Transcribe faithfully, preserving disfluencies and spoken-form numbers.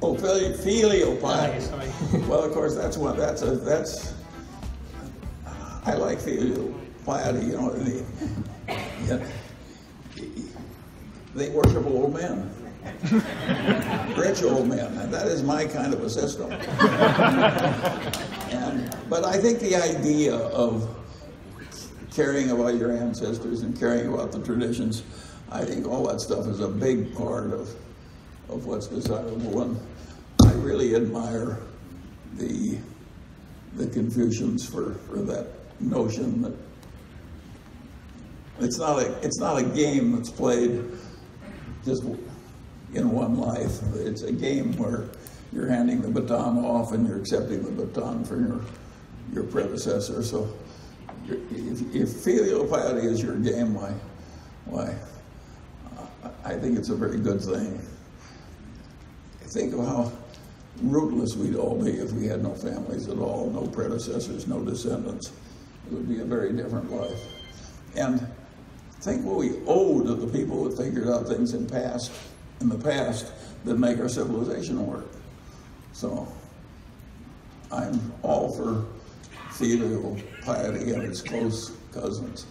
Oh, filial piety. Sorry, sorry. Well, of course, that's what that's a, that's. I like filial piety. You know, the, yeah, they worship old men, rich old men. And that is my kind of a system. and, but I think the idea of caring about your ancestors and caring about the traditions, I think all that stuff is a big part of. of what's desirable, and I really admire the the Confucians for, for that notion that it's not a it's not a game that's played just in one life. It's a game where you're handing the baton off and you're accepting the baton from your your predecessor. So if, if filial piety is your game, why why I think it's a very good thing. Think of how rootless we'd all be if we had no families at all, no predecessors, no descendants. It would be a very different life. And think what we owe to the people that figured out things in past, in the past that make our civilization work. So I'm all for filial piety and its close cousins.